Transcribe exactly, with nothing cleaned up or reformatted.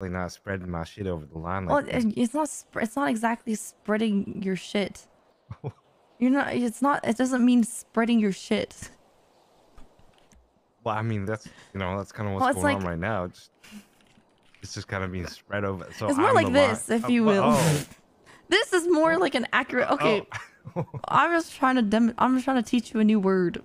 Really not spreading my shit over the line. Like well, this. it's not. Sp it's not exactly spreading your shit. You're not. It's not. It doesn't mean spreading your shit. Well, I mean that's you know that's kind of what's well, going like, on right now. It's, it's just kind of being spread over. So it's more I'm like this, line. if you will. Oh. This is more like an accurate. Okay, oh. I'm just trying to. Dem I'm just trying to teach you a new word.